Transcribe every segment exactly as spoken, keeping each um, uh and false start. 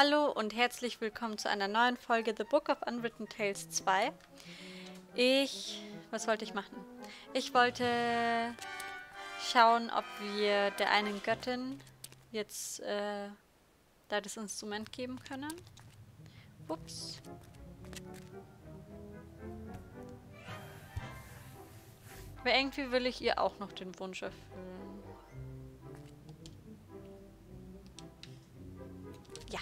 Hallo und herzlich willkommen zu einer neuen Folge The Book of Unwritten Tales zwei. Ich... was wollte ich machen? Ich wollte schauen, ob wir der einen Göttin jetzt äh, da das Instrument geben können. Ups. Aber irgendwie will ich ihr auch noch den Wunsch erfüllen. Ja.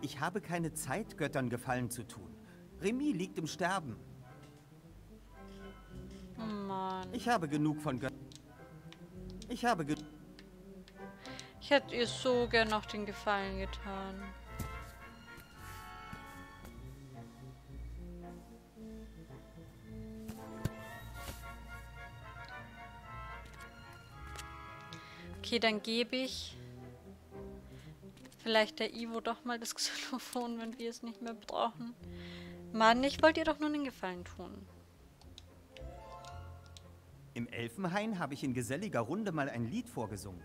Ich habe keine Zeit, Göttern Gefallen zu tun. Remy liegt im Sterben. Oh Mann. Ich habe genug von Göttern. Ich habe genug. Ich hätte ihr so gern noch den Gefallen getan. Okay, dann gebe ich vielleicht der Ivo doch mal das Xylophon, wenn wir es nicht mehr brauchen. Mann, ich wollte ihr doch nur einen Gefallen tun. Im Elfenhain habe ich in geselliger Runde mal ein Lied vorgesungen.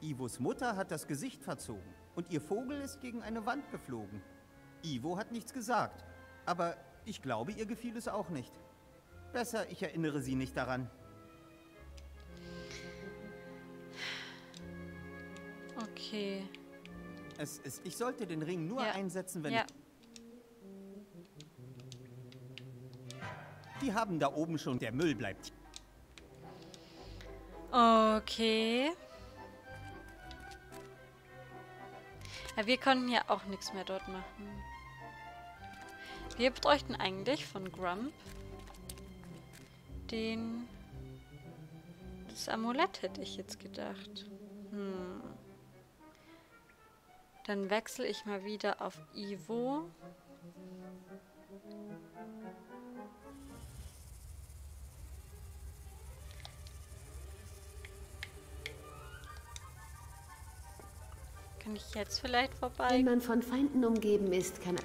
Ivos Mutter hat das Gesicht verzogen und ihr Vogel ist gegen eine Wand geflogen. Ivo hat nichts gesagt, aber ich glaube, ihr gefiel es auch nicht. Besser, ich erinnere sie nicht daran. Okay. Es ist, ich sollte den Ring nur ja. einsetzen, wenn... Ja. Ich... Die haben da oben schon... Der Müll bleibt... Okay. Ja, wir konnten ja auch nichts mehr dort machen. Wir bräuchten eigentlich von Grump den... Das Amulett hätte ich jetzt gedacht. Hm... Dann wechsle ich mal wieder auf Ivo. Kann ich jetzt vielleicht vorbei? Wenn man von Feinden umgeben ist, kann...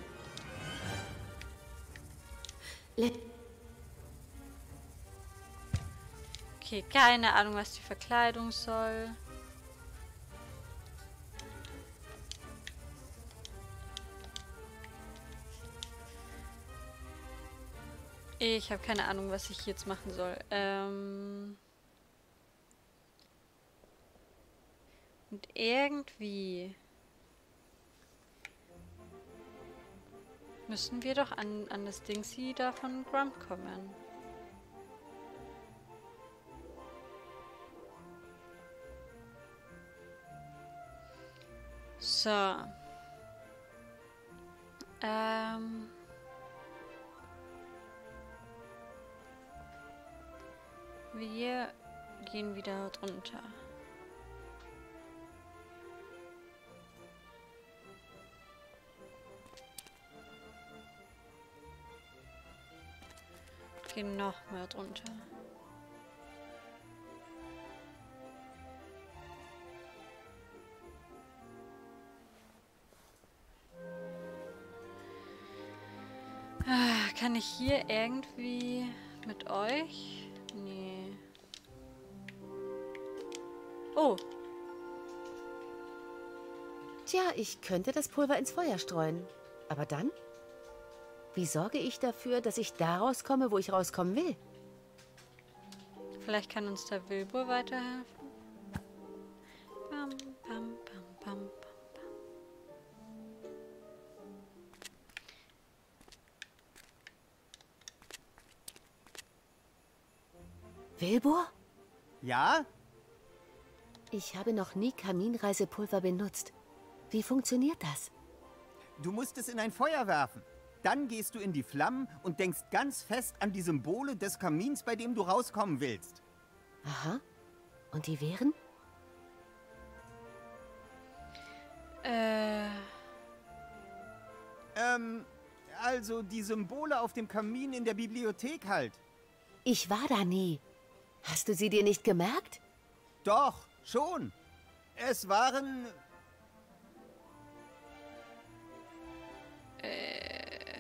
Okay, keine Ahnung, was die Verkleidung soll. Ich habe keine Ahnung, was ich jetzt machen soll. Ähm Und irgendwie müssen wir doch an, an das Ding sie da von Grump kommen. So. Ähm... Wir gehen wieder drunter. Gehen noch mehr drunter. Kann ich hier irgendwie mit euch? Nee. Oh. Tja, ich könnte das Pulver ins Feuer streuen. Aber dann? Wie sorge ich dafür, dass ich da rauskomme, wo ich rauskommen will? Vielleicht kann uns der Wilbur weiterhelfen. Bam, bam, bam, bam, bam, bam. Wilbur? Ja? Ich habe noch nie Kaminreisepulver benutzt. Wie funktioniert das? Du musst es in ein Feuer werfen. Dann gehst du in die Flammen und denkst ganz fest an die Symbole des Kamins, bei dem du rauskommen willst. Aha. Und die wären? Äh... Ähm, also die Symbole auf dem Kamin in der Bibliothek halt. Ich war da nie. Hast du sie dir nicht gemerkt? Doch. Schon. Es waren... Äh,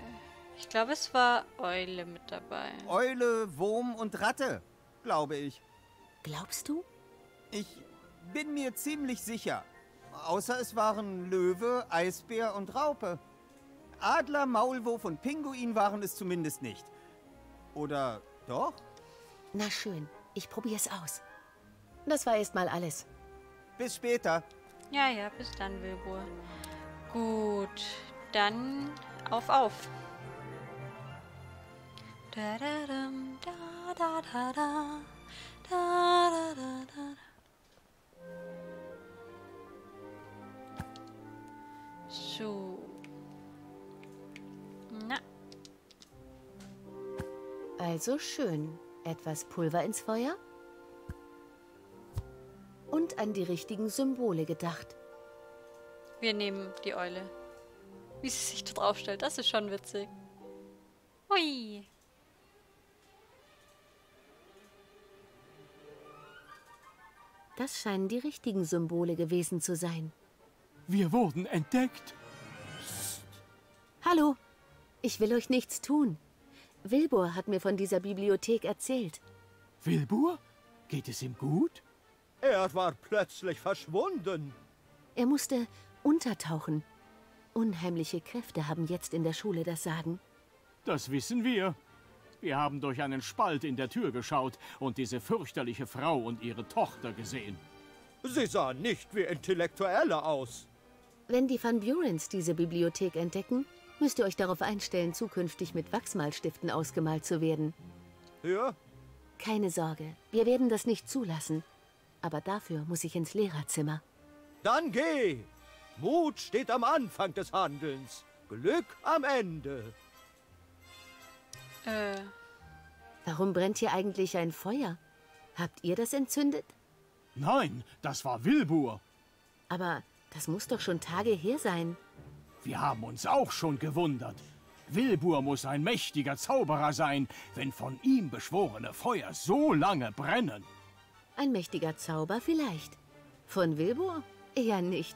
ich glaube, es war Eule mit dabei. Eule, Wurm und Ratte, glaube ich. Glaubst du? Ich bin mir ziemlich sicher. außer es waren Löwe, Eisbär und Raupe. Adler, Maulwurf und Pinguin waren es zumindest nicht. Oder doch? Na schön, ich probiere es aus. Das war erstmal alles. Bis später. Ja, ja, bis dann, Wilbur. Gut, dann auf, auf. Da, da, da, da, da, da, da, da, da. So. Na. Also schön. Etwas Pulver ins Feuer. Und an die richtigen Symbole gedacht. Wir nehmen die Eule. Wie sie sich da drauf stellt, das ist schon witzig. Hui. Das scheinen die richtigen Symbole gewesen zu sein. Wir wurden entdeckt. Hallo, ich will euch nichts tun. Wilbur hat mir von dieser Bibliothek erzählt. Wilbur? Geht es ihm gut? Er war plötzlich verschwunden. Er musste untertauchen. Unheimliche Kräfte haben jetzt in der Schule das Sagen. Das wissen wir. Wir haben durch einen Spalt in der Tür geschaut und diese fürchterliche Frau und ihre Tochter gesehen. Sie sahen nicht wie Intellektuelle aus. Wenn die Van Burens diese Bibliothek entdecken, müsst ihr euch darauf einstellen, zukünftig mit Wachsmalstiften ausgemalt zu werden. Ja? Keine Sorge, wir werden das nicht zulassen. Aber dafür muss ich ins Lehrerzimmer. Dann geh! Mut steht am Anfang des Handelns, Glück am Ende. Äh. Warum brennt hier eigentlich ein Feuer? Habt ihr das entzündet? Nein, das war Wilbur. Aber das muss doch schon Tage her sein. Wir haben uns auch schon gewundert. Wilbur muss ein mächtiger Zauberer sein, wenn von ihm beschworene Feuer so lange brennen. Ein mächtiger Zauber vielleicht. Von Wilbur eher nicht.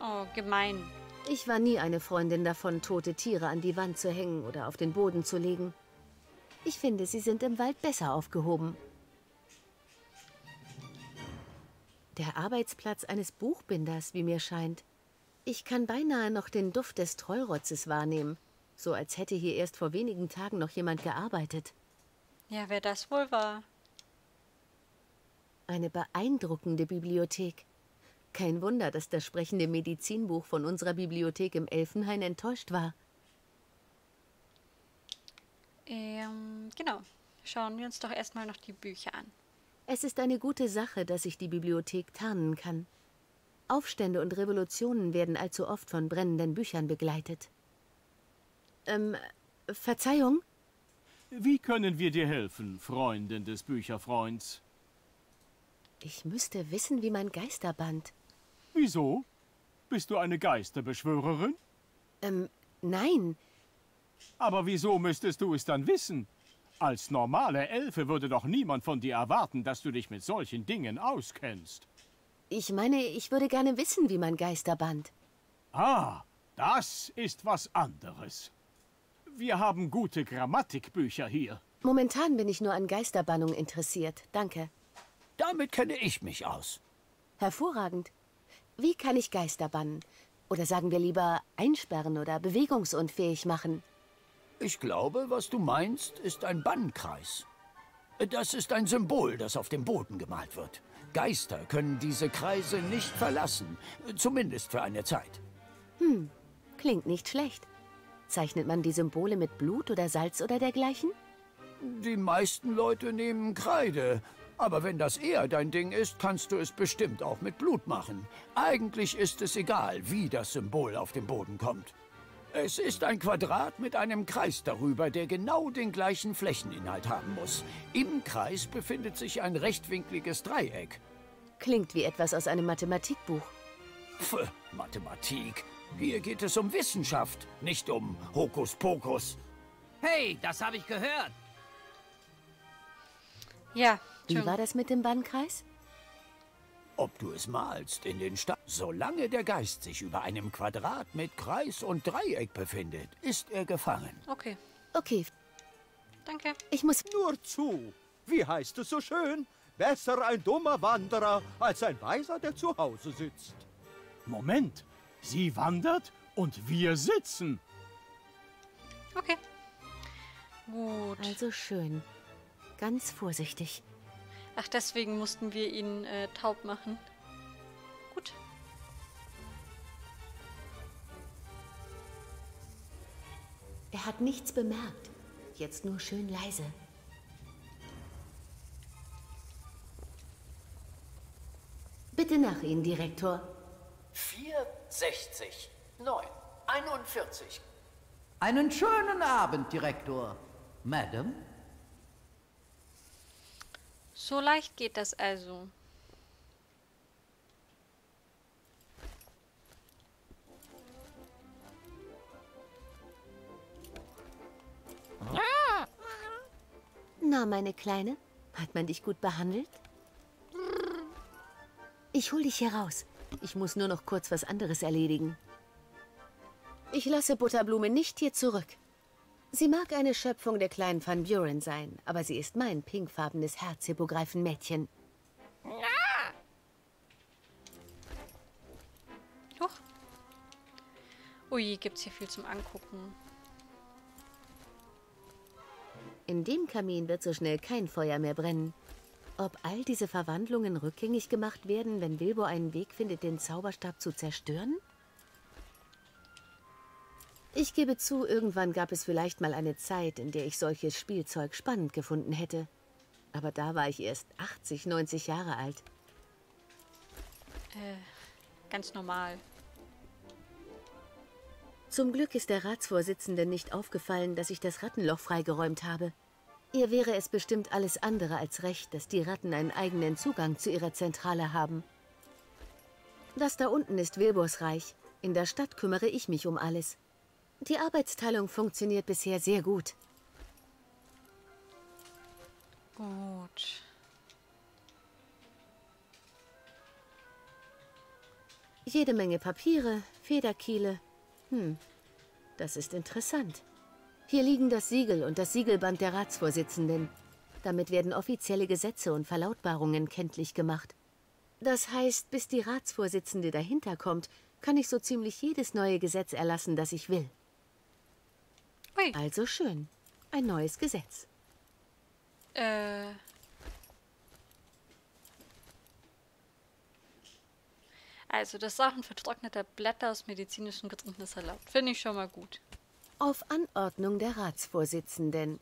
Oh, gemein. Ich war nie eine Freundin davon, tote Tiere an die Wand zu hängen oder auf den Boden zu legen. Ich finde, sie sind im Wald besser aufgehoben. Der Arbeitsplatz eines Buchbinders, wie mir scheint. Ich kann beinahe noch den Duft des Trollrotzes wahrnehmen. So als hätte hier erst vor wenigen Tagen noch jemand gearbeitet. Ja, wer das wohl war? Eine beeindruckende Bibliothek. Kein Wunder, dass das sprechende Medizinbuch von unserer Bibliothek im Elfenhain enttäuscht war. Ähm, genau. Schauen wir uns doch erstmal noch die Bücher an. Es ist eine gute Sache, dass ich die Bibliothek tarnen kann. Aufstände und Revolutionen werden allzu oft von brennenden Büchern begleitet. Ähm, Verzeihung? Wie können wir dir helfen, Freundin des Bücherfreunds? Ich müsste wissen, wie man Geister bannt. Wieso? Bist du eine Geisterbeschwörerin? Ähm, nein. Aber wieso müsstest du es dann wissen? Als normale Elfe würde doch niemand von dir erwarten, dass du dich mit solchen Dingen auskennst. Ich meine, ich würde gerne wissen, wie man Geister bannt. Ah, das ist was anderes. Wir haben gute Grammatikbücher hier. Momentan bin ich nur an Geisterbannung interessiert, danke. Damit kenne ich mich aus. Hervorragend. Wie kann ich Geister bannen? Oder sagen wir lieber einsperren oder bewegungsunfähig machen? Ich glaube, was du meinst, ist ein Bannkreis. Das ist ein Symbol, das auf dem Boden gemalt wird. Geister können diese Kreise nicht verlassen, zumindest für eine Zeit. Hm, klingt nicht schlecht. Zeichnet man die Symbole mit Blut oder Salz oder dergleichen? Die meisten Leute nehmen Kreide, aber wenn das eher dein Ding ist, kannst du es bestimmt auch mit Blut machen. Eigentlich ist es egal, wie das Symbol auf den Boden kommt. Es ist ein Quadrat mit einem Kreis darüber, der genau den gleichen Flächeninhalt haben muss. Im Kreis befindet sich ein rechtwinkliges Dreieck. Klingt wie etwas aus einem Mathematikbuch. Pff, Mathematik. Hier geht es um Wissenschaft, nicht um Hokuspokus. Hey, das habe ich gehört. Ja, schon. Wie war das mit dem Bannkreis? Ob du es malst in den Stein. Solange der Geist sich über einem Quadrat mit Kreis und Dreieck befindet, ist er gefangen. Okay. Okay. Danke. Ich muss... Nur zu. Wie heißt es so schön? Besser ein dummer Wanderer als ein Weiser, der zu Hause sitzt. Moment, sie wandert und wir sitzen. Okay. Gut. Also schön. Ganz vorsichtig. Ach, deswegen mussten wir ihn äh, taub machen. Gut. Er hat nichts bemerkt. Jetzt nur schön leise. Bitte nach Ihnen, Direktor. vierhundertsechzig, neun, einundvierzig. Einen schönen Abend, Direktor. Madam? So leicht geht das also. Na, meine Kleine, hat man dich gut behandelt? Ich hol dich hier raus. Ich muss nur noch kurz was anderes erledigen. Ich lasse Butterblume nicht hier zurück. Sie mag eine Schöpfung der kleinen Van Buren sein, aber sie ist mein pinkfarbenes Herz-Hippogreifen-Mädchen. Huch. Ui, gibt's hier viel zum Angucken. In dem Kamin wird so schnell kein Feuer mehr brennen. Ob all diese Verwandlungen rückgängig gemacht werden, wenn Bilbo einen Weg findet, den Zauberstab zu zerstören? Ich gebe zu, irgendwann gab es vielleicht mal eine Zeit, in der ich solches Spielzeug spannend gefunden hätte. Aber da war ich erst achtzig, neunzig Jahre alt. Äh, ganz normal. Zum Glück ist der Ratsvorsitzenden nicht aufgefallen, dass ich das Rattenloch freigeräumt habe. Ihr wäre es bestimmt alles andere als recht, dass die Ratten einen eigenen Zugang zu ihrer Zentrale haben. Das da unten ist Wilburs Reich. In der Stadt kümmere ich mich um alles. Die Arbeitsteilung funktioniert bisher sehr gut. Gut. Jede Menge Papiere, Federkiele. Hm, das ist interessant. Hier liegen das Siegel und das Siegelband der Ratsvorsitzenden. Damit werden offizielle Gesetze und Verlautbarungen kenntlich gemacht. Das heißt, bis die Ratsvorsitzende dahinter kommt, kann ich so ziemlich jedes neue Gesetz erlassen, das ich will. Ui. Also schön. Ein neues Gesetz. Äh. Also das Sachen vertrockneter Blätter aus medizinischen Gründen ist erlaubt. Finde ich schon mal gut. Auf Anordnung der Ratsvorsitzenden.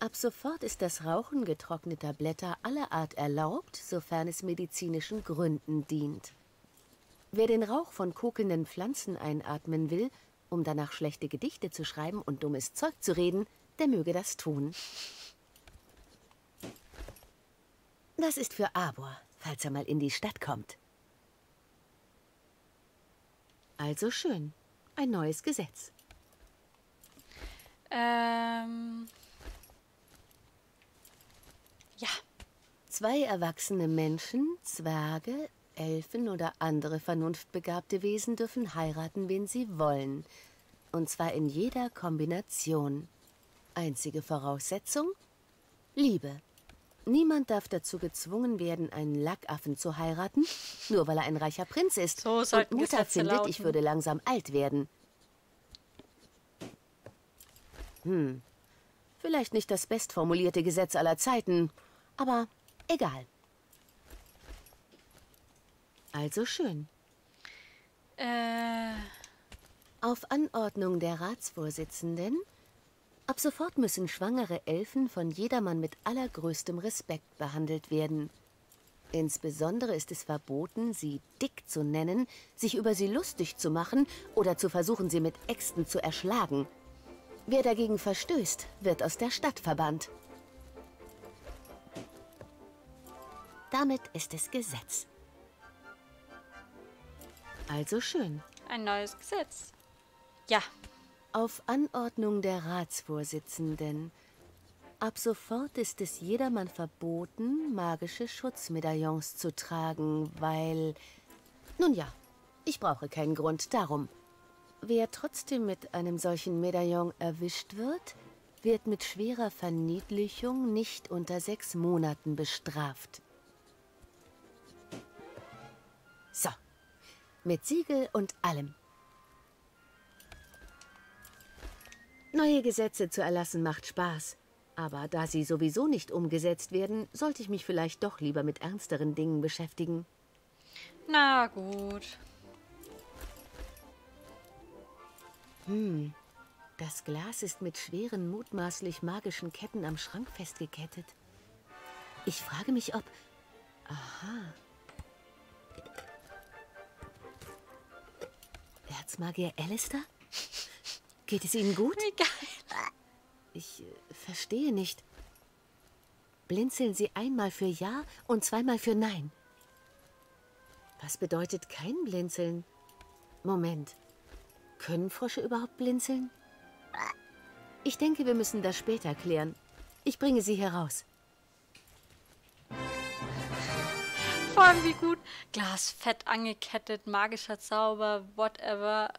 Ab sofort ist das Rauchen getrockneter Blätter aller Art erlaubt, sofern es medizinischen Gründen dient. Wer den Rauch von kokenden Pflanzen einatmen will, um danach schlechte Gedichte zu schreiben und dummes Zeug zu reden, der möge das tun. Das ist für Arbor, falls er mal in die Stadt kommt. Also schön. Ein neues Gesetz. Ähm. Ja. Zwei erwachsene Menschen, Zwerge, Elfen oder andere vernunftbegabte Wesen dürfen heiraten, wen sie wollen. Und zwar in jeder Kombination. Einzige Voraussetzung? Liebe. Niemand darf dazu gezwungen werden, einen Lackaffen zu heiraten, nur weil er ein reicher Prinz ist. So sollten Mutter Gesetze findet, lauten. Ich würde langsam alt werden. Hm, vielleicht nicht das bestformulierte Gesetz aller Zeiten, aber egal. Also schön. Äh. Auf Anordnung der Ratsvorsitzenden, ab sofort müssen schwangere Elfen von jedermann mit allergrößtem Respekt behandelt werden. Insbesondere ist es verboten, sie dick zu nennen, sich über sie lustig zu machen oder zu versuchen, sie mit Äxten zu erschlagen. Wer dagegen verstößt, wird aus der Stadt verbannt. Damit ist es Gesetz. Also schön. Ein neues Gesetz. Ja. Auf Anordnung der Ratsvorsitzenden. Ab sofort ist es jedermann verboten, magische Schutzmedaillons zu tragen, weil... Nun ja, ich brauche keinen Grund darum. Wer trotzdem mit einem solchen Medaillon erwischt wird, wird mit schwerer Verniedlichung nicht unter sechs Monaten bestraft. So, Mit Siegel und allem. Neue Gesetze zu erlassen macht Spaß. Aber da sie sowieso nicht umgesetzt werden, sollte ich mich vielleicht doch lieber mit ernsteren Dingen beschäftigen. Na gut. Hm, das Glas ist mit schweren, mutmaßlich magischen Ketten am Schrank festgekettet. Ich frage mich, ob... Aha. Erzmagier Alistair? Geht es Ihnen gut? Wie geil. Ich äh, verstehe nicht. Blinzeln Sie einmal für Ja und zweimal für Nein. Was bedeutet kein Blinzeln? Moment. Können Frosche überhaupt blinzeln? Ich denke, wir müssen das später klären. Ich bringe sie heraus. Vor allem wie gut. Glas fett angekettet, magischer Zauber, whatever.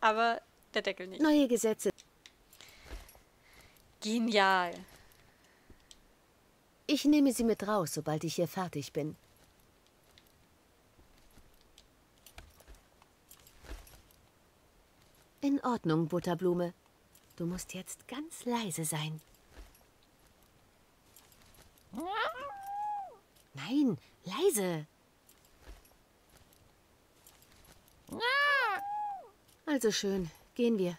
Aber der Deckel nicht. Neue Gesetze. Genial. Ich nehme sie mit raus, sobald ich hier fertig bin. In Ordnung, Butterblume. Du musst jetzt ganz leise sein. Nein, leise. Also schön, gehen wir.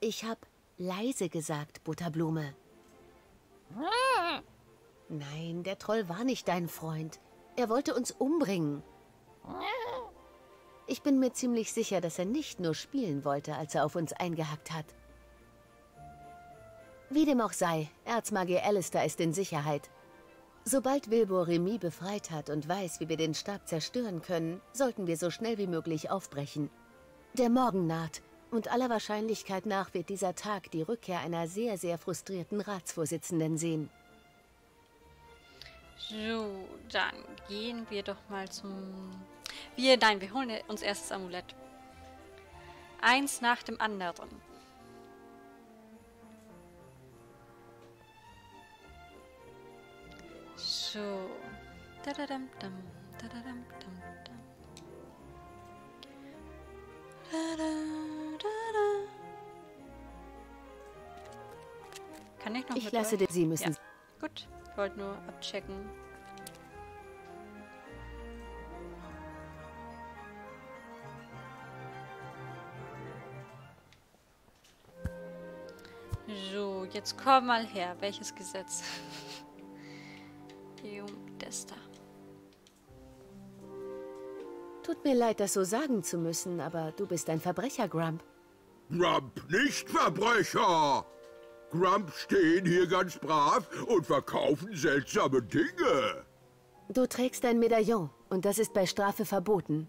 Ich habe leise gesagt, Butterblume. Nein, der Troll war nicht dein Freund. Er wollte uns umbringen. Ich bin mir ziemlich sicher, dass er nicht nur spielen wollte, als er auf uns eingehackt hat. Wie dem auch sei, Erzmagier Alistair ist in Sicherheit. Sobald Wilbur Remy befreit hat und weiß, wie wir den Stab zerstören können, sollten wir so schnell wie möglich aufbrechen. Der Morgen naht und aller Wahrscheinlichkeit nach wird dieser Tag die Rückkehr einer sehr, sehr frustrierten Ratsvorsitzenden sehen. So, dann gehen wir doch mal zum... Wir, nein, wir holen uns erst das Amulett. Eins nach dem anderen. So. Dadadam, dam, dadadam, dam, dam. Dadadam, dadadam. Kann ich noch ich mit lasse dir, Sie müssen... Ja. Gut. Ich wollte nur abchecken. So, jetzt komm mal her. Welches Gesetz? Das da. Tut mir leid, das so sagen zu müssen, aber du bist ein Verbrecher, Grump. Grump, nicht Verbrecher! Grump stehen hier ganz brav und verkaufen seltsame Dinge. Du trägst ein Medaillon und das ist bei Strafe verboten.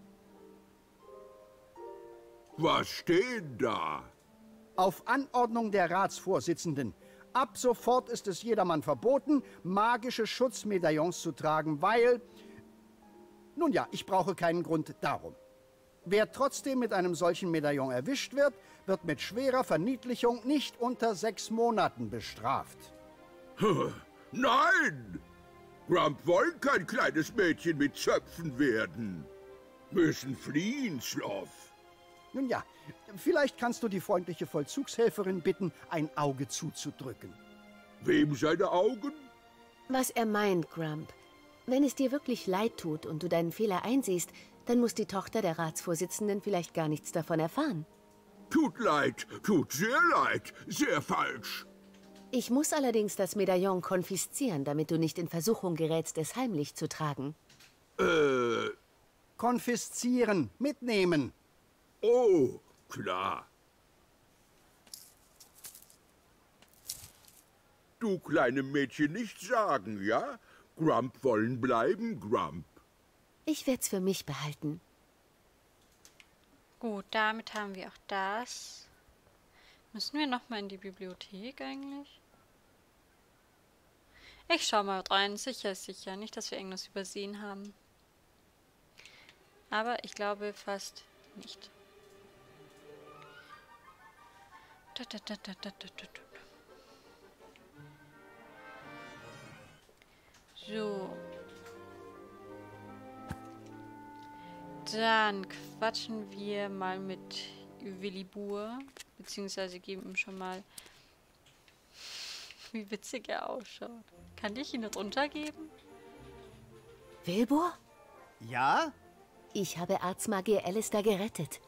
Was stehen da? Auf Anordnung der Ratsvorsitzenden. Ab sofort ist es jedermann verboten, magische Schutzmedaillons zu tragen, weil... Nun ja, ich brauche keinen Grund darum. Wer trotzdem mit einem solchen Medaillon erwischt wird, wird mit schwerer Verniedlichung nicht unter sechs Monaten bestraft. Nein! Grump wollen kein kleines Mädchen mit Zöpfen werden. Müssen fliehen, Sloth. Nun ja, vielleicht kannst du die freundliche Vollzugshelferin bitten, ein Auge zuzudrücken. Wem seine Augen? Was er meint, Grump. Wenn es dir wirklich leid tut und du deinen Fehler einsiehst, dann muss die Tochter der Ratsvorsitzenden vielleicht gar nichts davon erfahren. Tut leid, tut sehr leid, sehr falsch. Ich muss allerdings das Medaillon konfiszieren, damit du nicht in Versuchung gerätst, es heimlich zu tragen. Äh... Konfiszieren, mitnehmen. Oh, klar. Du kleinem Mädchen nicht sagen, ja? Grump wollen bleiben, Grump. Ich werde es für mich behalten. Gut, damit haben wir auch das. Müssen wir nochmal in die Bibliothek eigentlich? Ich schau mal rein. Sicher ist sicher. Nicht, dass wir irgendwas übersehen haben. Aber ich glaube fast nicht. Dann quatschen wir mal mit Willibur, beziehungsweise geben ihm schon mal, wie witzig er ausschaut. Kann ich ihn drunter geben? Wilbur? Ja? Ich habe Erzmagier Alistair gerettet.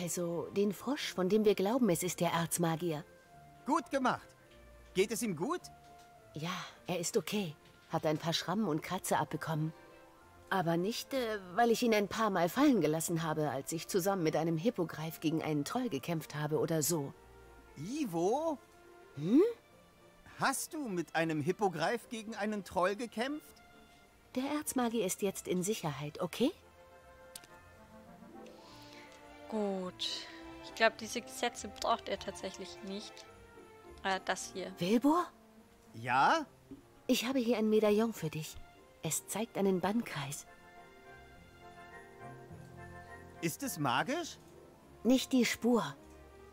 Also den Frosch, von dem wir glauben, es ist der Erzmagier. Gut gemacht. Geht es ihm gut? Ja, er ist okay. Hat ein paar Schrammen und Kratzer abbekommen. Aber nicht, äh, weil ich ihn ein paar Mal fallen gelassen habe, als ich zusammen mit einem Hippogreif gegen einen Troll gekämpft habe oder so. Ivo? Hm? Hast du mit einem Hippogreif gegen einen Troll gekämpft? Der Erzmagier ist jetzt in Sicherheit, okay? Gut. Ich glaube, diese Gesetze braucht er tatsächlich nicht. Äh, das hier. Wilbur? Ja? Ich habe hier ein Medaillon für dich. Es zeigt einen Bannkreis. Ist es magisch? Nicht die Spur.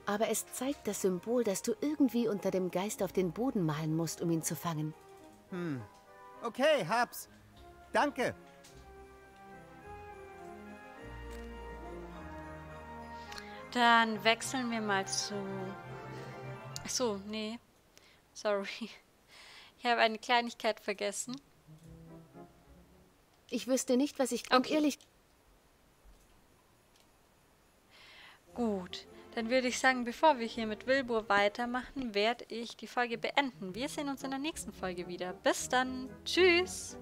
Aber es zeigt das Symbol, das du irgendwie unter dem Geist auf den Boden malen musst, um ihn zu fangen. Hm. Okay, hab's. Danke. Dann wechseln wir mal zu... Achso, nee. Sorry. Ich habe eine Kleinigkeit vergessen. Ich wüsste nicht, was ich... Okay. Ehrlich... Gut. Dann würde ich sagen, bevor wir hier mit Wilbur weitermachen, werde ich die Folge beenden. Wir sehen uns in der nächsten Folge wieder. Bis dann. Tschüss.